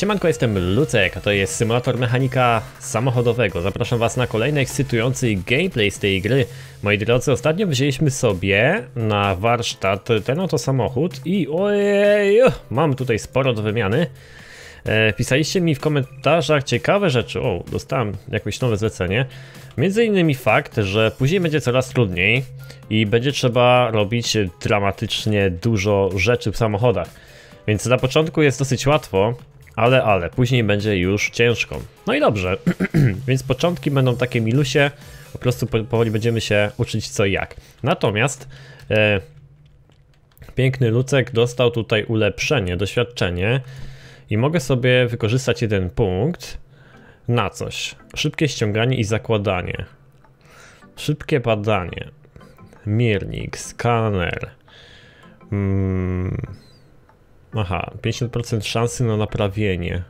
Siemanko, jestem Lucek, a to jest symulator mechanika samochodowego. Zapraszam was na kolejny ekscytujący gameplay z tej gry. Moi drodzy, ostatnio wzięliśmy sobie na warsztat ten oto samochód i ojej, mam tutaj sporo do wymiany. Pisaliście mi w komentarzach ciekawe rzeczy. O, dostałem jakieś nowe zlecenie. Między innymi fakt, że później będzie coraz trudniej i będzie trzeba robić dramatycznie dużo rzeczy w samochodach. Więc na początku jest dosyć łatwo, ale później będzie już ciężko. No i dobrze, więc początki będą takie milusie, po prostu powoli będziemy się uczyć co i jak. Natomiast piękny Lucek dostał tutaj ulepszenie, doświadczenie i mogę sobie wykorzystać jeden punkt na coś. Szybkie ściąganie i zakładanie. Szybkie badanie. Miernik, skaner. Aha, 50% szansy na naprawienie.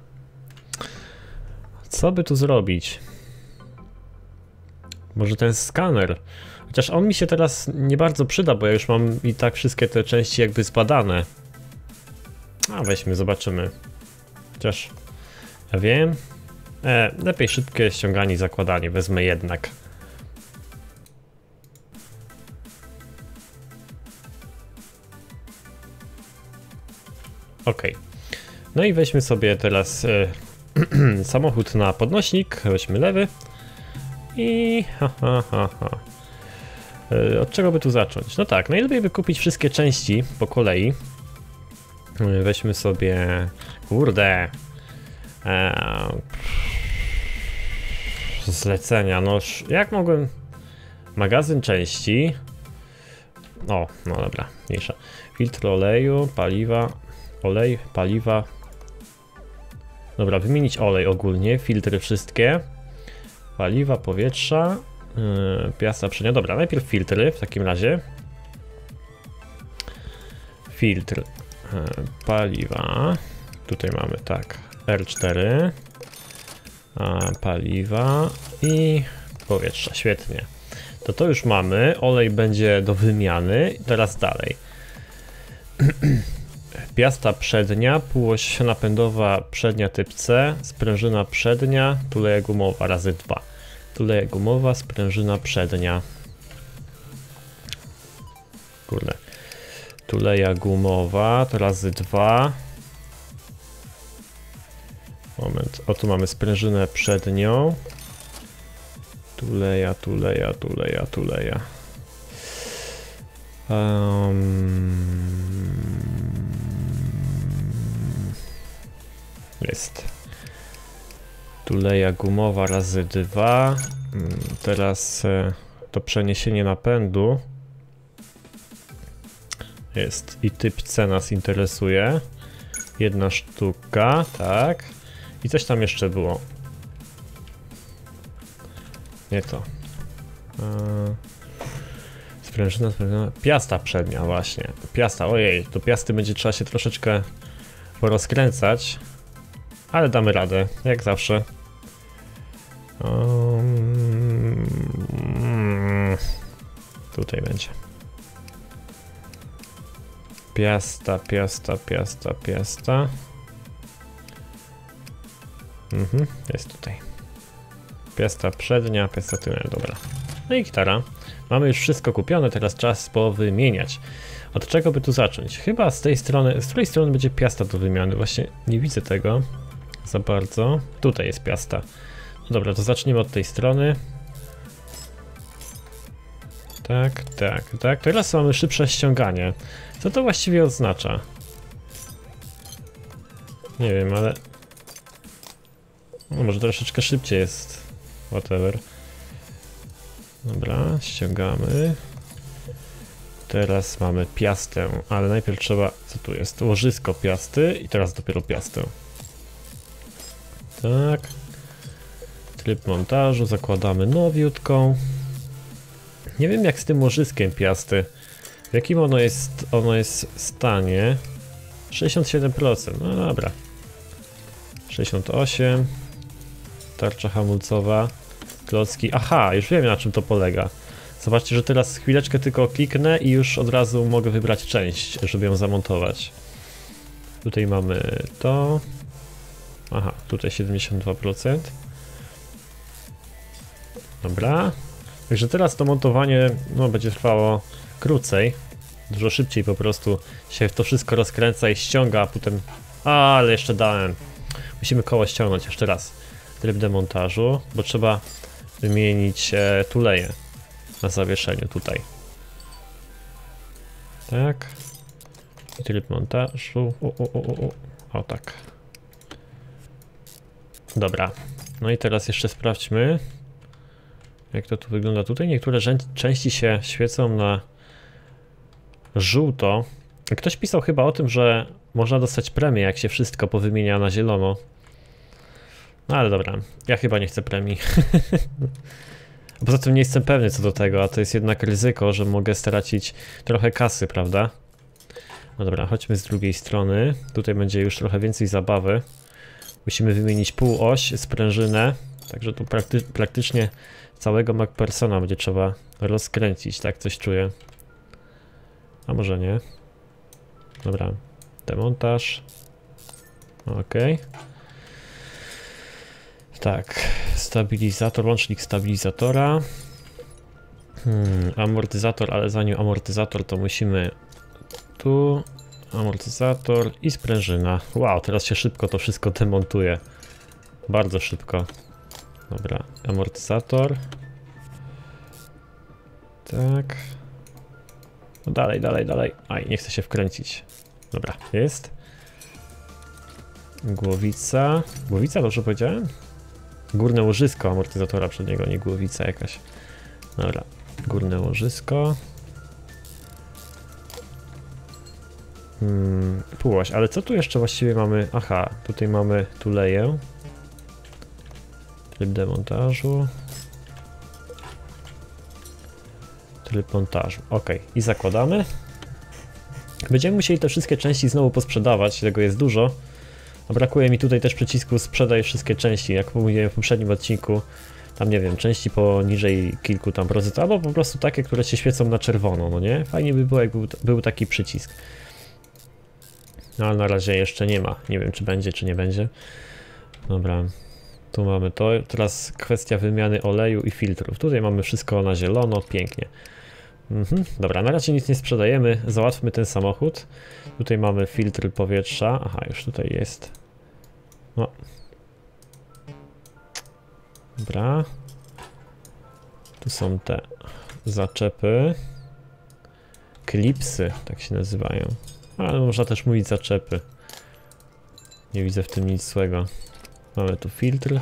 Co by tu zrobić? Może ten skaner. Chociaż on mi się teraz nie bardzo przyda, bo ja już mam i tak wszystkie te części jakby zbadane. A weźmy, zobaczymy. Chociaż ja wiem. Lepiej szybkie ściąganie i zakładanie. Wezmę jednak. Ok, no i weźmy sobie teraz samochód na podnośnik, weźmy lewy i od czego by tu zacząć? No tak, najlepiej by kupić wszystkie części po kolei. Weźmy sobie, kurde, zlecenia, noż, jak mogłem, magazyn części, o, no dobra, mniejsza, filtr oleju, paliwa. Olej, paliwa. Dobra, wymienić olej ogólnie, filtry wszystkie. Paliwa, powietrza, piasta przednia. Dobra, najpierw filtry w takim razie. Filtr, paliwa. Tutaj mamy tak, R4. Paliwa i powietrza, świetnie. To już mamy, olej będzie do wymiany. Teraz dalej. Piasta przednia, półoś napędowa przednia typ C, sprężyna przednia, tuleja gumowa razy 2. Tuleja gumowa, sprężyna przednia. Kurde. Tuleja gumowa to razy 2. Moment, o tu mamy sprężynę przednią. Tuleja. Jest tuleja gumowa razy 2. Teraz to przeniesienie napędu jest i typ C nas interesuje. Jedna sztuka, tak. I coś tam jeszcze było. Nie to. Sprężyna, piasta przednia właśnie. Piasta, ojej, do piasty będzie trzeba się troszeczkę porozkręcać. Ale damy radę, jak zawsze. Tutaj będzie. Piasta. Jest tutaj. Piasta przednia, piasta tylna, dobra. No i gitara. Mamy już wszystko kupione, teraz czas powymieniać. Od czego by tu zacząć? Chyba z tej strony, z której strony będzie piasta do wymiany. Właśnie nie widzę tego. Za bardzo. Tutaj jest piasta. No dobra, to zaczniemy od tej strony. Tak. Teraz mamy szybsze ściąganie. Co to właściwie oznacza? Nie wiem, ale... No, może troszeczkę szybciej jest. Whatever. Dobra, ściągamy. Teraz mamy piastę, ale najpierw trzeba... Co tu jest? Łożysko piasty i teraz dopiero piastę. Tak, tryb montażu, zakładamy nowiutką. Nie wiem jak z tym łożyskiem piasty, w jakim ono jest w stanie. 67%, no dobra. 68, tarcza hamulcowa, klocki, aha, już wiem na czym to polega. Zobaczcie, że teraz chwileczkę tylko kliknę i już od razu mogę wybrać część, żeby ją zamontować. Tutaj mamy to. Aha, tutaj 72%. Dobra. Także teraz to montowanie no, będzie trwało krócej. Dużo szybciej po prostu się to wszystko rozkręca i ściąga, a potem... A, ale jeszcze dałem. Musimy koło ściągnąć jeszcze raz. Tryb demontażu, bo trzeba wymienić tuleje na zawieszeniu tutaj. Tak. I tryb montażu. O tak. Dobra. No i teraz jeszcze sprawdźmy, jak to tu wygląda tutaj. Niektóre części się świecą na żółto. Ktoś pisał chyba o tym, że można dostać premię, jak się wszystko powymienia na zielono. No ale dobra, ja chyba nie chcę premii. Poza tym nie jestem pewny co do tego, a to jest jednak ryzyko, że mogę stracić trochę kasy, prawda? No dobra, chodźmy z drugiej strony. Tutaj będzie już trochę więcej zabawy. Musimy wymienić półoś, sprężynę. Także tu praktycznie całego MacPersona będzie trzeba rozkręcić, tak coś czuję. A może nie? Dobra, demontaż. Okej. Tak, stabilizator, łącznik stabilizatora. Amortyzator, ale zanim amortyzator to musimy tu, amortyzator i sprężyna. Wow, teraz się szybko to wszystko demontuje. Bardzo szybko. Dobra, amortyzator. Tak. No dalej, dalej, dalej. Aj, nie chcę się wkręcić. Dobra, jest. Głowica. Głowica, dobrze powiedziałem? Górne łożysko amortyzatora przedniego, nie głowica jakaś. Dobra, górne łożysko. Półoś, ale co tu jeszcze właściwie mamy? Aha, tutaj mamy tuleję. Tryb demontażu. Tryb montażu, ok. I zakładamy. Będziemy musieli te wszystkie części znowu posprzedawać, tego jest dużo. A brakuje mi tutaj też przycisku sprzedaj wszystkie części, jak mówiłem w poprzednim odcinku. Tam nie wiem, części poniżej kilku tam procent, albo po prostu takie, które się świecą na czerwono, no nie? Fajnie by było, jak był taki przycisk. No ale na razie jeszcze nie ma, nie wiem czy będzie, czy nie będzie. Dobra, tu mamy to. Teraz kwestia wymiany oleju i filtrów. Tutaj mamy wszystko na zielono, pięknie. Dobra, na razie nic nie sprzedajemy, załatwmy ten samochód. Tutaj mamy filtr powietrza, aha, już tutaj jest. No. Dobra. Tu są te zaczepy. Klipsy, tak się nazywają. Ale można też mówić zaczepy. Nie widzę w tym nic złego. Mamy tu filtr.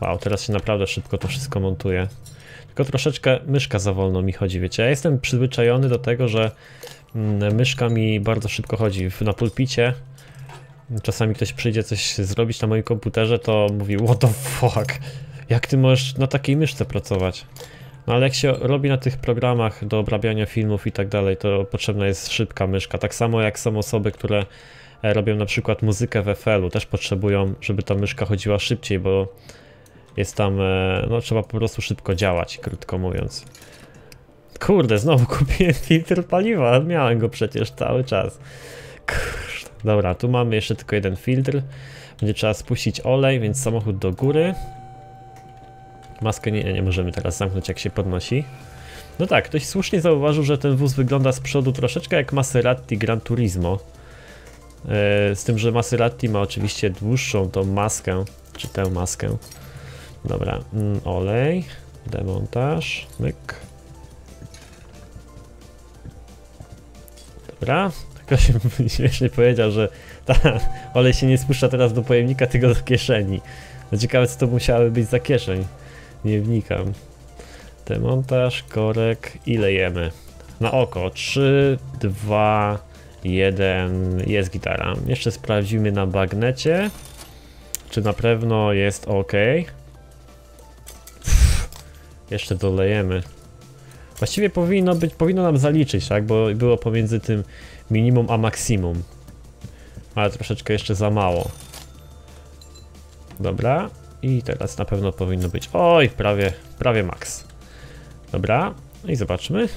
Wow, teraz się naprawdę szybko to wszystko montuje. Tylko troszeczkę myszka za wolno mi chodzi, wiecie, ja jestem przyzwyczajony do tego, że myszka mi bardzo szybko chodzi. Na pulpicie czasami ktoś przyjdzie coś zrobić na moim komputerze, to mówi what the fuck, jak ty możesz na takiej myszce pracować? No ale jak się robi na tych programach do obrabiania filmów i tak dalej, to potrzebna jest szybka myszka, tak samo jak są osoby, które robią na przykład muzykę w FL-u, też potrzebują, żeby ta myszka chodziła szybciej, bo jest tam, no trzeba po prostu szybko działać, krótko mówiąc. Kurde, znowu kupiłem filtr paliwa, miałem go przecież cały czas. Kurde. Dobra, tu mamy jeszcze tylko jeden filtr. Będzie trzeba spuścić olej, więc samochód do góry. Maskę nie możemy teraz zamknąć, jak się podnosi. No tak, ktoś słusznie zauważył, że ten wóz wygląda z przodu troszeczkę jak Maserati Gran Turismo. Z tym, że Maserati ma oczywiście dłuższą tą maskę, czy tę maskę. Dobra, olej, demontaż, myk. Dobra, ktoś śmiesznie powiedział, że olej się nie spuszcza teraz do pojemnika, tylko do kieszeni. No ciekawe co to musiały być za kieszeń, nie wnikam. Demontaż, korek i lejemy. Na oko, 3, 2, 1, jest gitara. Jeszcze sprawdzimy na bagnecie, czy na pewno jest ok. Jeszcze dolejemy. Właściwie powinno nam zaliczyć, tak? Bo było pomiędzy tym minimum a maksimum. Ale troszeczkę jeszcze za mało. Dobra. I teraz na pewno powinno być... Oj, prawie max. Dobra. I zobaczmy.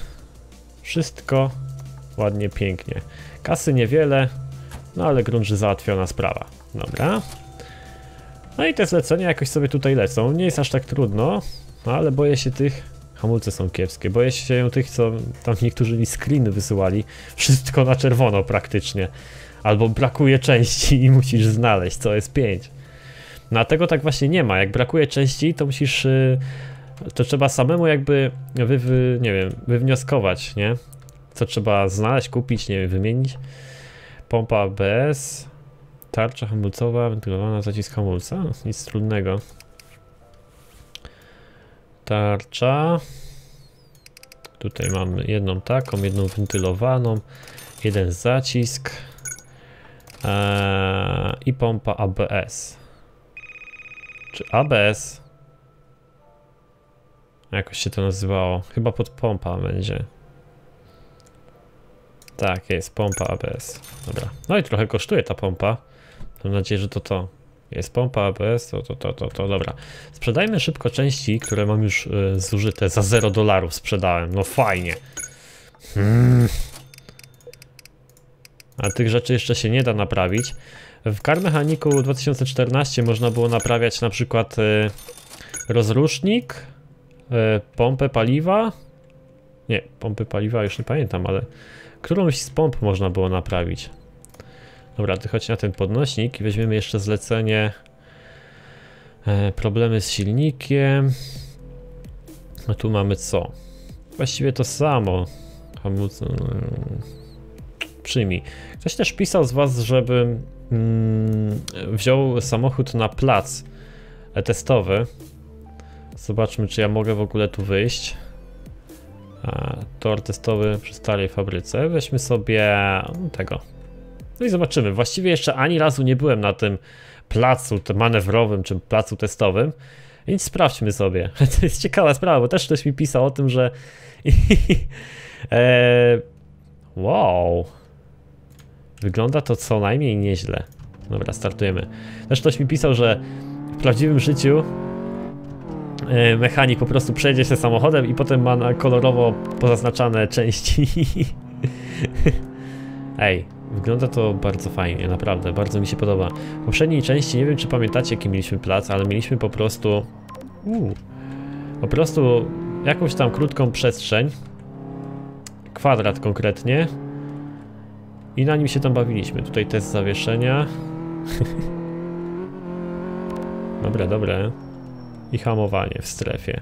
Wszystko ładnie, pięknie. Kasy niewiele, no ale grunt, że załatwiona sprawa. Dobra. No i te zlecenia jakoś sobie tutaj lecą. Nie jest aż tak trudno, ale boję się tych... Hamulce są kiepskie. Boję się tych, co tam niektórzy mi screeny wysyłali. Wszystko na czerwono praktycznie. Albo brakuje części i musisz znaleźć, co jest 5. No a tego tak właśnie nie ma. Jak brakuje części, to musisz... To trzeba samemu jakby wywnioskować, nie? Co trzeba znaleźć, kupić, nie wiem, wymienić. Pompa ABS, tarcza hamulcowa, wentylowana, zacisk hamulca. Nic trudnego. Tarcza. Tutaj mamy jedną taką, jedną wentylowaną, jeden zacisk i pompa ABS. Czy ABS? Jakoś się to nazywało. Chyba pod pompa będzie. Tak, jest pompa ABS. Dobra. No i trochę kosztuje ta pompa. Mam nadzieję, że to. Jest pompa ABS, dobra. Sprzedajmy szybko części, które mam już zużyte. Za $0 sprzedałem. No fajnie. A tych rzeczy jeszcze się nie da naprawić. W Car Mechanicu 2014 można było naprawiać na przykład rozrusznik, pompę paliwa. Nie, pompy paliwa już nie pamiętam, ale którąś z pomp można było naprawić. Dobra, ty chodź na ten podnośnik i weźmiemy jeszcze zlecenie problemy z silnikiem. A tu mamy co? Właściwie to samo. Przyjmij. Ktoś też pisał z was, żebym wziął samochód na plac testowy. Zobaczmy, czy ja mogę w ogóle tu wyjść. Tor testowy przy starej fabryce. Weźmy sobie tego. No i zobaczymy. Właściwie jeszcze ani razu nie byłem na tym placu manewrowym czy placu testowym, więc sprawdźmy sobie. To jest ciekawa sprawa, bo też ktoś mi pisał o tym, że... wow. Wygląda to co najmniej nieźle. Dobra, startujemy. Też ktoś mi pisał, że w prawdziwym życiu mechanik po prostu przejedzie się samochodem i potem ma na kolorowo pozaznaczane części. Ej. Wygląda to bardzo fajnie, naprawdę, bardzo mi się podoba. W poprzedniej części, nie wiem czy pamiętacie jaki mieliśmy plac, ale mieliśmy po prostu... jakąś tam krótką przestrzeń. Kwadrat konkretnie. I na nim się tam bawiliśmy. Tutaj test zawieszenia. Dobre, dobre. I hamowanie w strefie.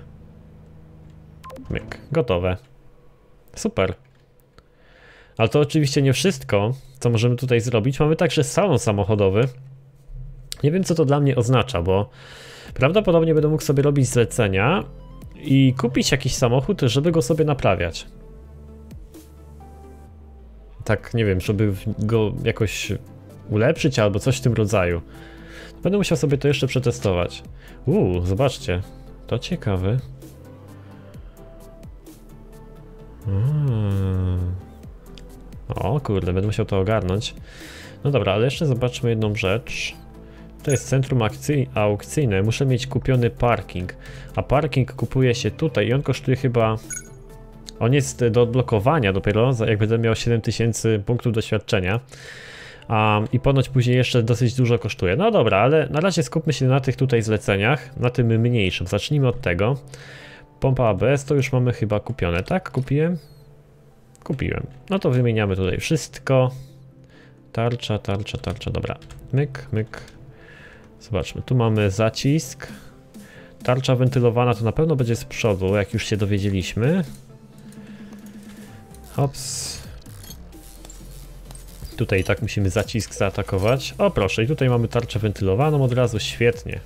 Myk, gotowe. Super. Ale to oczywiście nie wszystko, co możemy tutaj zrobić. Mamy także salon samochodowy. Nie wiem, co to dla mnie oznacza, bo prawdopodobnie będę mógł sobie robić zlecenia i kupić jakiś samochód, żeby go sobie naprawiać. Tak, nie wiem, żeby go jakoś ulepszyć albo coś w tym rodzaju. Będę musiał sobie to jeszcze przetestować. Zobaczcie. To ciekawe. O kurde, będę musiał to ogarnąć. No dobra, ale jeszcze zobaczmy jedną rzecz. To jest centrum aukcyjne. Muszę mieć kupiony parking. A parking kupuje się tutaj i on kosztuje chyba... On jest do odblokowania dopiero, jak będę miał 7000 punktów doświadczenia. I ponoć później jeszcze dosyć dużo kosztuje. No dobra, ale na razie skupmy się na tych tutaj zleceniach. Na tym mniejszym. Zacznijmy od tego. Pompa ABS to już mamy chyba kupione, tak? Kupiłem? Kupiłem. No to wymieniamy tutaj wszystko. Tarcza. Dobra. Myk. Zobaczmy. Tu mamy zacisk. Tarcza wentylowana to na pewno będzie z przodu, jak już się dowiedzieliśmy. Hops. Tutaj i tak musimy zacisk zaatakować. O proszę, i tutaj mamy tarczę wentylowaną od razu. Świetnie.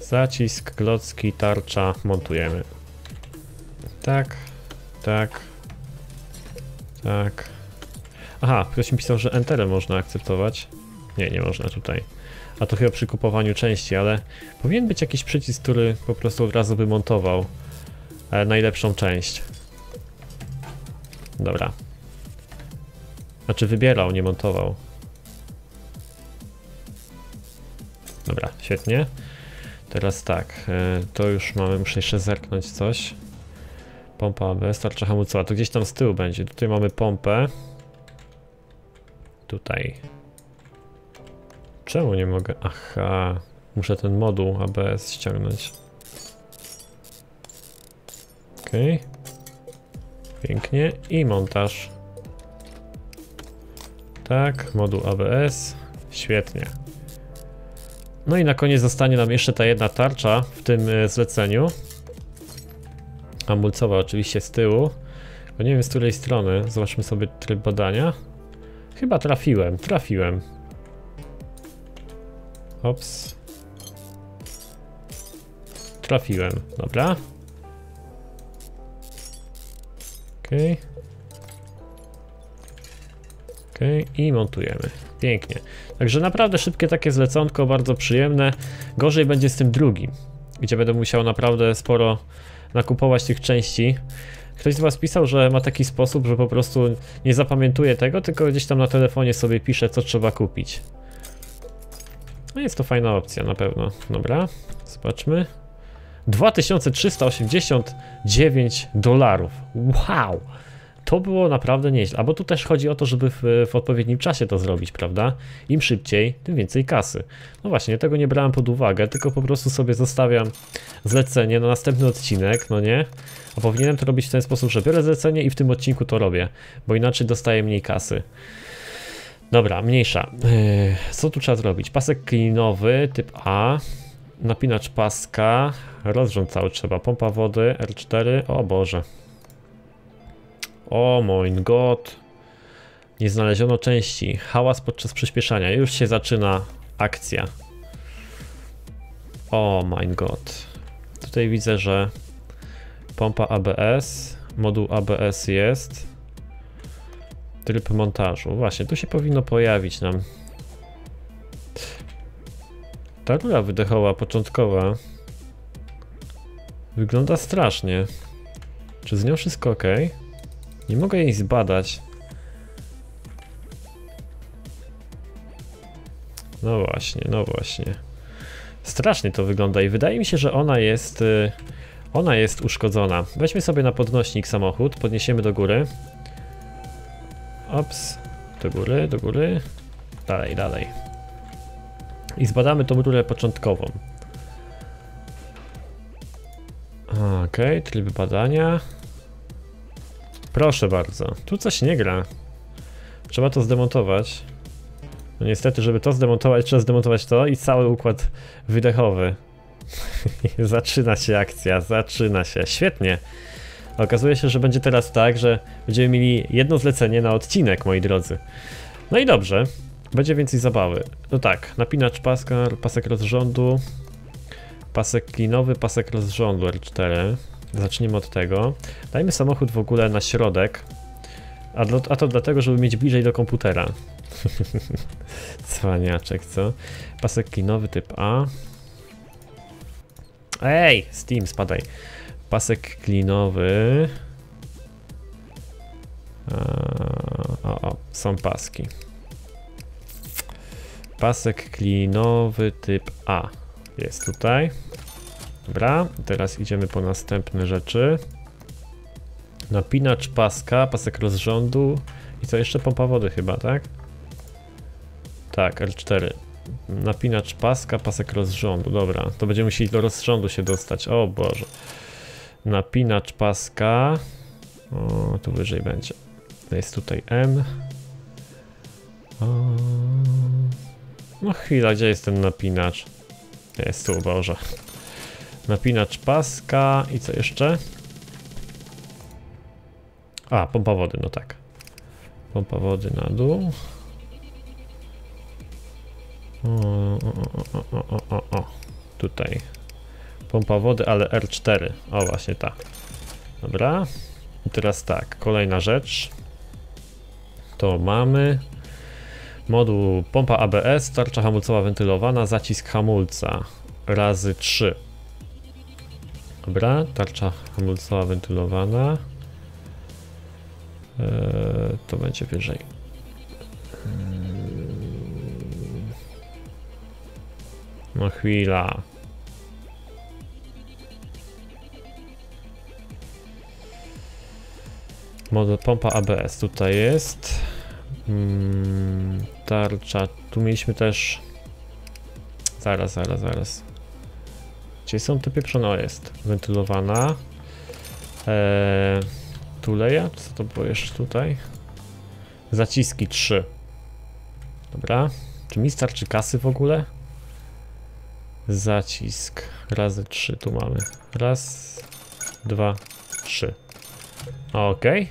Zacisk, klocki, tarcza. Montujemy. Tak. Aha, ktoś mi pisał, że enterem można akceptować. Nie, nie można tutaj. A to chyba przy kupowaniu części, ale powinien być jakiś przycisk, który po prostu od razu wymontował najlepszą część. Dobra. Znaczy wybierał, nie montował. Dobra, świetnie. Teraz tak, to już mamy, muszę jeszcze zerknąć coś. Pompa ABS, tarcza hamulcowa, to gdzieś tam z tyłu będzie. Tutaj mamy pompę. Tutaj. Czemu nie mogę? Aha, muszę ten moduł ABS ściągnąć. Okej. Pięknie. I montaż. Tak, moduł ABS. Świetnie. No i na koniec zostanie nam jeszcze ta jedna tarcza w tym zleceniu. Hamulcowa oczywiście z tyłu. Bo nie wiem z której strony. Zobaczmy sobie tryb badania. Chyba trafiłem, Ops. Trafiłem, dobra. Okej. Okej, i montujemy. Pięknie. Także naprawdę szybkie takie zleconko, bardzo przyjemne. Gorzej będzie z tym drugim, gdzie będę musiał naprawdę sporo nakupować tych części. Ktoś z was pisał, że ma taki sposób, że po prostu nie zapamiętuje tego, tylko gdzieś tam na telefonie sobie pisze, co trzeba kupić. No jest to fajna opcja na pewno. Dobra, zobaczmy. 2389 dolarów. Wow! To było naprawdę nieźle. A bo tu też chodzi o to, żeby w odpowiednim czasie to zrobić, prawda? Im szybciej, tym więcej kasy. No właśnie, tego nie brałem pod uwagę, tylko po prostu sobie zostawiam zlecenie na następny odcinek, no nie? A powinienem to robić w ten sposób, że biorę zlecenie i w tym odcinku to robię, bo inaczej dostaję mniej kasy. Dobra, mniejsza. Co tu trzeba zrobić? Pasek klinowy, typ A, napinacz paska, rozrząd cały trzeba, pompa wody, R4, o Boże. O mój god. Nie znaleziono części. Hałas podczas przyspieszania. Już się zaczyna akcja. O mój god. Tutaj widzę, że pompa ABS, moduł ABS jest. Tryb montażu. Właśnie, tu się powinno pojawić nam. Ta rura wydechowa początkowa. Wygląda strasznie. Czy z nią wszystko ok? Nie mogę jej zbadać. No właśnie, Strasznie to wygląda i wydaje mi się, że ona jest uszkodzona. Weźmy sobie na podnośnik samochód, podniesiemy do góry. Ops, do góry, dalej, i zbadamy tą rurę początkową. Okej, tryb badania. Proszę bardzo, tu coś nie gra. Trzeba to zdemontować. No niestety, żeby to zdemontować, trzeba zdemontować to i cały układ wydechowy. Zaczyna się akcja, Świetnie. Okazuje się, że będzie teraz tak, że będziemy mieli jedno zlecenie na odcinek, moi drodzy. No i dobrze, będzie więcej zabawy. No tak, napinacz paska, pasek rozrządu, pasek klinowy, pasek rozrządu R4. Zacznijmy od tego. Dajmy samochód w ogóle na środek, a to dlatego, żeby mieć bliżej do komputera. Cwaniaczek, co? Pasek klinowy typ A. Ej, Steam, spadaj. Pasek klinowy. O, są paski. Pasek klinowy typ A. Jest tutaj. Dobra, teraz idziemy po następne rzeczy. Napinacz paska, pasek rozrządu i co jeszcze? Pompa wody chyba, tak? Tak, L4. Napinacz paska, pasek rozrządu, dobra. To będziemy musieli do rozrządu się dostać, o Boże. Napinacz paska. O, tu wyżej będzie. To jest tutaj M. O... No chwila, gdzie jest ten napinacz? Jest tu, Boże. Napinacz paska i co jeszcze? A, pompa wody, no tak. Pompa wody na dół. Tutaj. Pompa wody, ale R4. O, właśnie ta. Dobra. I teraz tak, kolejna rzecz. To mamy. Moduł pompa ABS, tarcza hamulcowa wentylowana, zacisk hamulca razy 3. Dobra, tarcza hamulcowa wentylowana. To będzie wyżej. No chwila. Pompa ABS tutaj jest. Tarcza, tu mieliśmy też Zaraz. Czyli są to pieprzone, jest wentylowana. Tuleja, co to było jeszcze tutaj? Zaciski 3. Dobra. Czy mi starczy kasy w ogóle? Zacisk razy 3 tu mamy. Raz, dwa, trzy. Okej.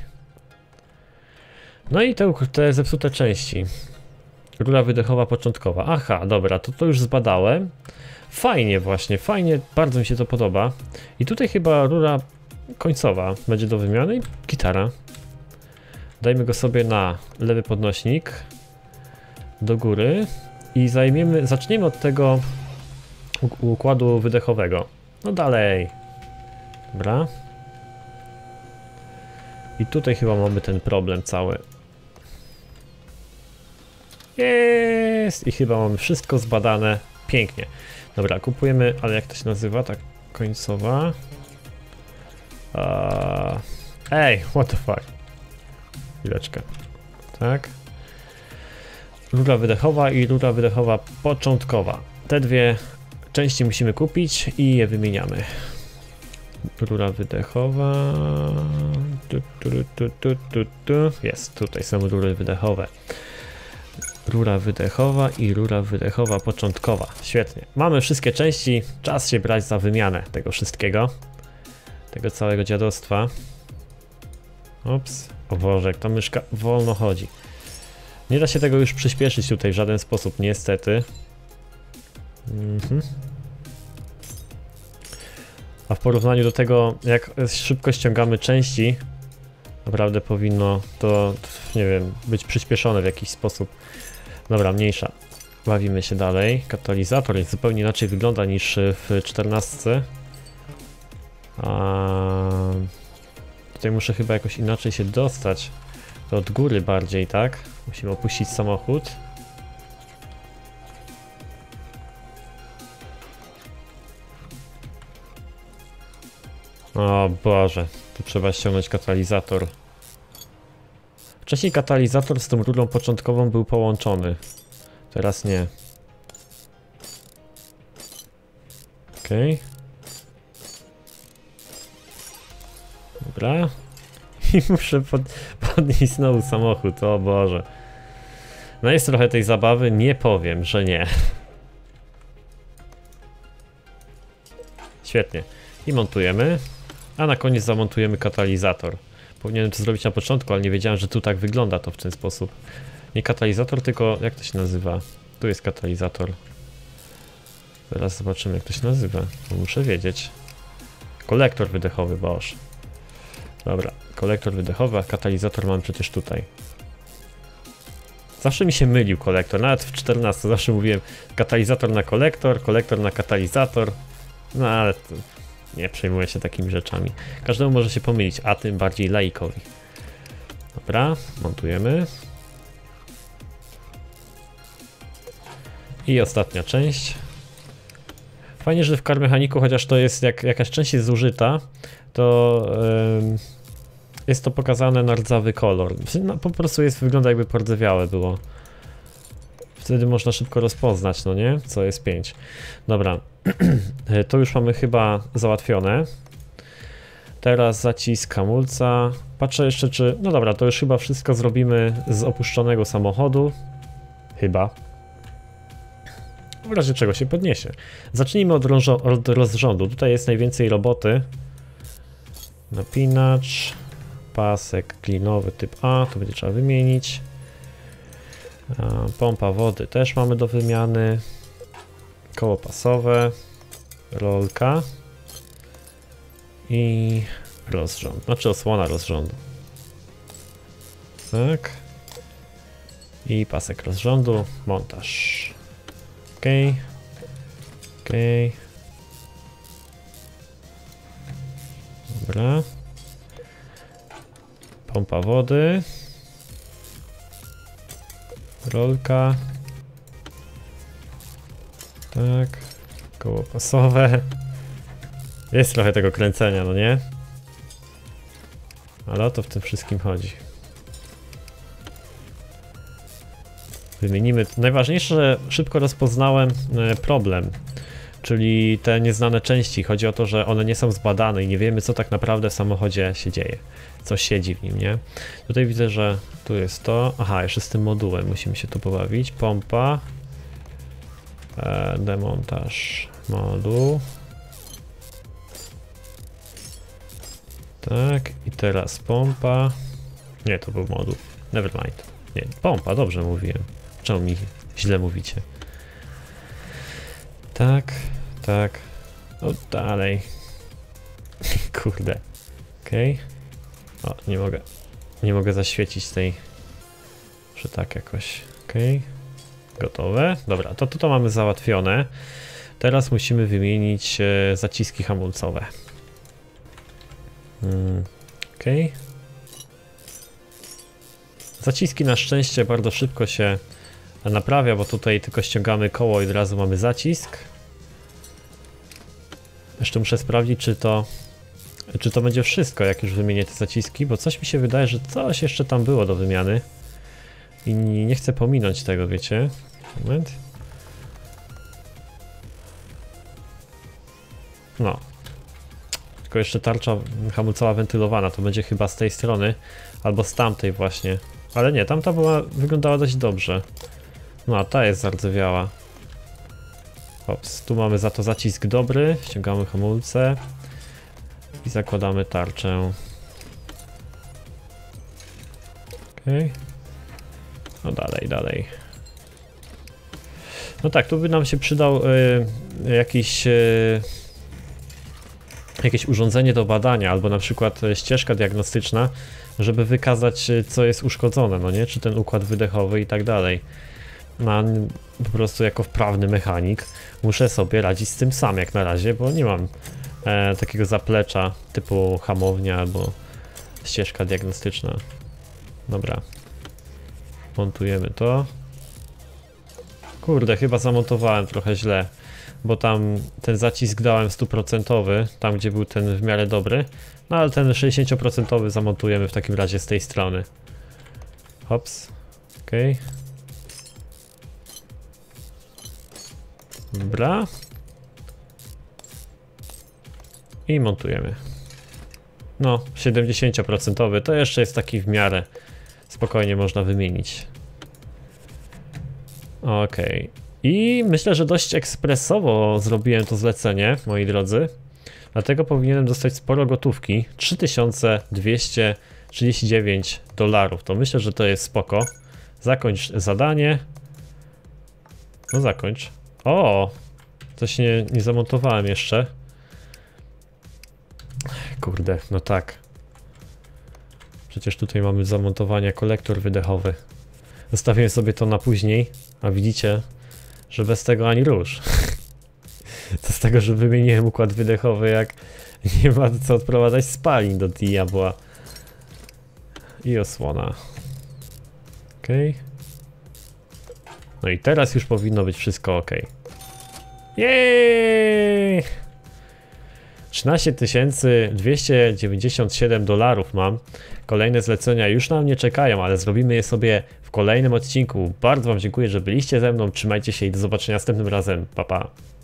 No i te zepsute części. Rura wydechowa początkowa. Aha, dobra, to już zbadałem. Fajnie właśnie, fajnie, bardzo mi się to podoba. I tutaj chyba rura końcowa będzie do wymiany i gitara. Dajmy go sobie na lewy podnośnik do góry i zaczniemy od tego układu wydechowego. No dalej. Dobra. I tutaj chyba mamy ten problem cały. Jest! I chyba mamy wszystko zbadane. Pięknie. Dobra, kupujemy, ale jak to się nazywa? Ta końcowa. Ej, what the fuck. Chwileczkę. Tak. Rura wydechowa i rura wydechowa początkowa. Te dwie części musimy kupić i je wymieniamy. Rura wydechowa. Jest, tutaj są rury wydechowe. Rura wydechowa i rura wydechowa początkowa. Świetnie. Mamy wszystkie części. Czas się brać za wymianę tego wszystkiego. Tego całego dziadostwa. Ups. O Boże, jak ta myszka wolno chodzi. Nie da się tego już przyspieszyć tutaj w żaden sposób, niestety. A w porównaniu do tego, jak szybko ściągamy części, naprawdę powinno to, nie wiem, być przyspieszone w jakiś sposób. Dobra, mniejsza. Bawimy się dalej. Katalizator jest zupełnie inaczej wygląda niż w 14. Tutaj muszę chyba jakoś inaczej się dostać. To od góry bardziej, tak? Musimy opuścić samochód. O Boże, tu trzeba ściągnąć katalizator. Wcześniej katalizator z tą rurą początkową był połączony. Teraz nie. Okej. Dobra. I muszę podnieść znowu samochód, o Boże. No jest trochę tej zabawy, nie powiem, że nie. Świetnie. I montujemy. A na koniec zamontujemy katalizator. Powinienem to zrobić na początku, ale nie wiedziałem, że tu tak wygląda to w ten sposób. Nie katalizator, tylko jak to się nazywa? Tu jest katalizator. Zaraz zobaczymy, jak to się nazywa. Bo muszę wiedzieć. Kolektor wydechowy, boż. Dobra, kolektor wydechowy, a katalizator mam przecież tutaj. Zawsze mi się mylił kolektor, nawet w 14 zawsze mówiłem katalizator na kolektor, kolektor na katalizator. No ale... nie przejmuję się takimi rzeczami. Każdemu może się pomylić, a tym bardziej laikowi. Dobra, montujemy. I ostatnia część. Fajnie, że w Car Mechanicu, chociaż to jest jakaś część jest zużyta, to jest to pokazane na rdzawy kolor. No, po prostu wygląda jakby pordzewiałe było. Wtedy można szybko rozpoznać, no nie? Co jest 5. Dobra, to już mamy chyba załatwione. Teraz zacisk hamulca. Patrzę jeszcze czy... no dobra, to już chyba wszystko zrobimy z opuszczonego samochodu. Chyba. W razie czego się podniesie. Zacznijmy od rozrządu. Tutaj jest najwięcej roboty. Napinacz. Pasek klinowy typ A. To będzie trzeba wymienić. Pompa wody też mamy do wymiany. Koło pasowe. Rolka. I rozrząd. Znaczy osłona rozrządu. Tak. I pasek rozrządu. Montaż. OK. OK. Dobra. Pompa wody. Rolka. Tak. Koło pasowe. Jest trochę tego kręcenia, no nie? Ale o to w tym wszystkim chodzi. Wymienimy. Najważniejsze, że szybko rozpoznałem problem, czyli te nieznane części. Chodzi o to, że one nie są zbadane i nie wiemy, co tak naprawdę w samochodzie się dzieje. Co siedzi w nim, nie? Tutaj widzę, że tu jest to. Aha, jeszcze z tym modułem musimy się tu pobawić. Pompa. Demontaż moduł. Tak, i teraz pompa. Nie, to był moduł. Nevermind. Nie, pompa, dobrze mówiłem. Czemu mi źle mówicie? Tak, tak. No dalej. Kurde. Okej. Okay. O, nie mogę. Nie mogę zaświecić tej. Że tak jakoś. Okej. Okay. Gotowe. Dobra, to mamy załatwione. Teraz musimy wymienić zaciski hamulcowe. Okej. Okay. Zaciski na szczęście bardzo szybko się naprawia, bo tutaj tylko ściągamy koło i od razu mamy zacisk. Jeszcze muszę sprawdzić, czy to będzie wszystko, jak już wymienię te zaciski, bo coś mi się wydaje, że coś jeszcze tam było do wymiany. I nie chcę pominąć tego, wiecie. Moment. No. Tylko jeszcze tarcza hamulcowa wentylowana, to będzie chyba z tej strony, albo z tamtej właśnie. Ale nie, tamta była, wyglądała dość dobrze. No a ta jest zardzewiała. Ops, tu mamy za to zacisk dobry, ściągamy hamulce i zakładamy tarczę. Okej. No dalej, dalej. No tak, tu by nam się przydał jakieś urządzenie do badania, albo na przykład ścieżka diagnostyczna, żeby wykazać, co jest uszkodzone, no nie? Czy ten układ wydechowy i tak dalej. No, po prostu jako wprawny mechanik muszę sobie radzić z tym sam jak na razie, bo nie mam takiego zaplecza typu hamownia albo ścieżka diagnostyczna. Dobra. Montujemy to. Kurde, chyba zamontowałem trochę źle, bo tam ten zacisk dałem 100%, tam gdzie był ten w miarę dobry, no ale ten 60% zamontujemy w takim razie z tej strony. Hops. Okej. Okay. Dobra. I montujemy. No, 70% to jeszcze jest taki w miarę. Spokojnie można wymienić. Okej. Okay. I myślę, że dość ekspresowo zrobiłem to zlecenie, moi drodzy. Dlatego powinienem dostać sporo gotówki. $3239. To myślę, że to jest spoko. Zakończ zadanie. No zakończ. O! Coś nie zamontowałem jeszcze. Kurde, no tak. Przecież tutaj mamy zamontowanie kolektor wydechowy. Zostawiłem sobie to na później, a widzicie, że bez tego ani rusz. Co z tego, że wymieniłem układ wydechowy, jak nie ma co odprowadzać spalin do diabła. I osłona. Okej. Okay. No i teraz już powinno być wszystko ok. Jej! 13 297 dolarów mam. Kolejne zlecenia już na mnie czekają, ale zrobimy je sobie w kolejnym odcinku. Bardzo wam dziękuję, że byliście ze mną. Trzymajcie się i do zobaczenia następnym razem. Pa, pa.